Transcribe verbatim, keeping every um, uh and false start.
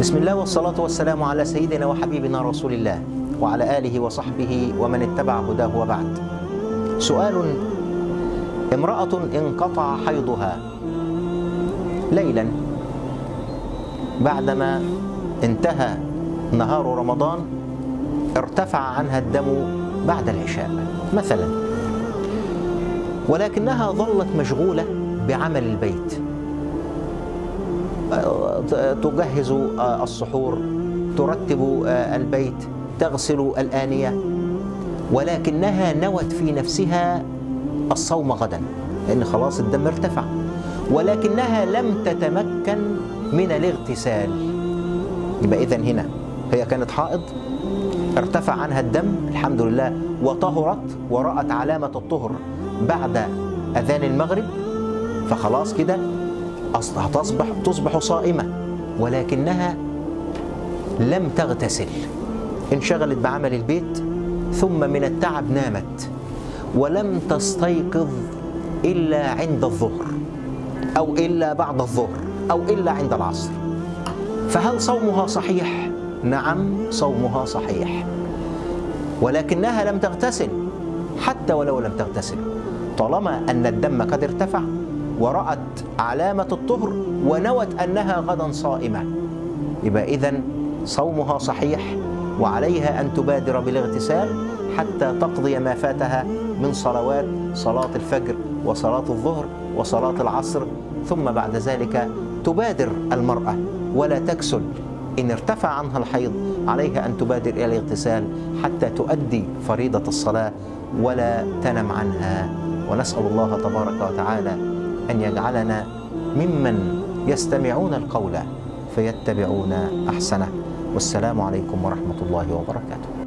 بسم الله والصلاة والسلام على سيدنا وحبيبنا رسول الله وعلى آله وصحبه ومن اتبع هداه وبعد. سؤال: امرأة انقطع حيضها ليلا بعدما انتهى نهار رمضان، ارتفع عنها الدم بعد العشاء مثلا، ولكنها ظلت مشغولة بعمل البيت، تجهز السحور، ترتب البيت، تغسل الآنية، ولكنها نوت في نفسها الصوم غدا لأن خلاص الدم ارتفع، ولكنها لم تتمكن من الاغتسال. يبقى إذن هنا هي كانت حائض، ارتفع عنها الدم الحمد لله وطهرت ورأت علامة الطهر بعد أذان المغرب، فخلاص كده هتصبح تصبح صائمة، ولكنها لم تغتسل، انشغلت بعمل البيت، ثم من التعب نامت ولم تستيقظ إلا عند الظهر أو إلا بعد الظهر أو إلا عند العصر. فهل صومها صحيح؟ نعم صومها صحيح، ولكنها لم تغتسل. حتى ولو لم تغتسل، طالما أن الدم قد ارتفع ورأت علامة الطهر ونوت أنها غدا صائمة، يبقى إذن صومها صحيح، وعليها أن تبادر بالاغتسال حتى تقضي ما فاتها من صلوات، صلاة الفجر وصلاة الظهر وصلاة العصر، ثم بعد ذلك تبادر المرأة ولا تكسل. إن ارتفع عنها الحيض عليها أن تبادر إلى الاغتسال حتى تؤدي فريضة الصلاة ولا تنم عنها. ونسأل الله تبارك وتعالى أن يجعلنا ممن يستمعون القول فيتبعون أحسنه. والسلام عليكم ورحمة الله وبركاته.